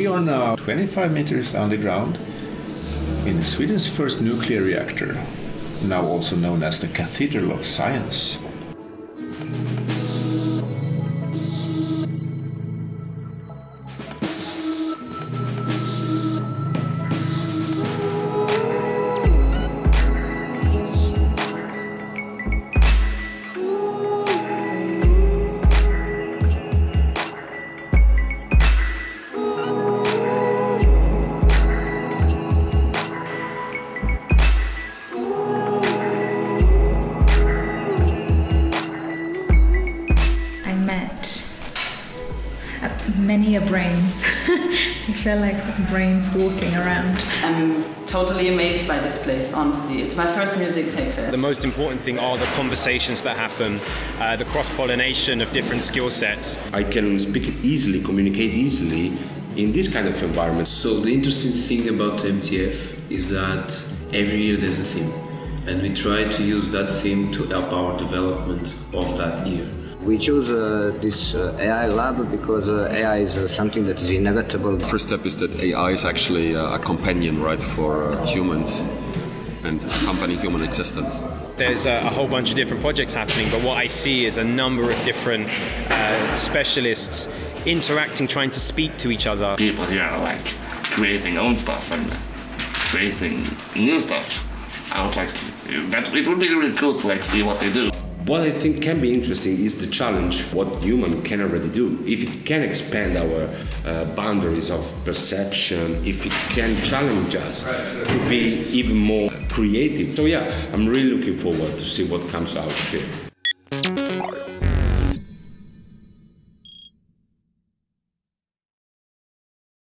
We are now 25 meters underground in Sweden's first nuclear reactor, now also known as the Cathedral of Science. Many a brains. I feel like brains walking around. I'm totally amazed by this place, honestly. It's my first music tech fair. The most important thing are the conversations that happen, the cross-pollination of different skill sets. I can speak easily, communicate easily in this kind of environment. So the interesting thing about MTF is that every year there's a theme, and we try to use that theme to help our development of that year. We chose this AI lab because AI is something that is inevitable. The first step is that AI is actually a companion, right, for humans and accompanying human existence. There's a whole bunch of different projects happening, but what I see is a number of different specialists interacting, trying to speak to each other. People here are like creating own stuff and creating new stuff. I would like to, but it would be really cool to like see what they do. What I think can be interesting is the challenge, what human can already do. If it can expand our boundaries of perception, if it can challenge us to be even more creative. So yeah, I'm really looking forward to see what comes out of it.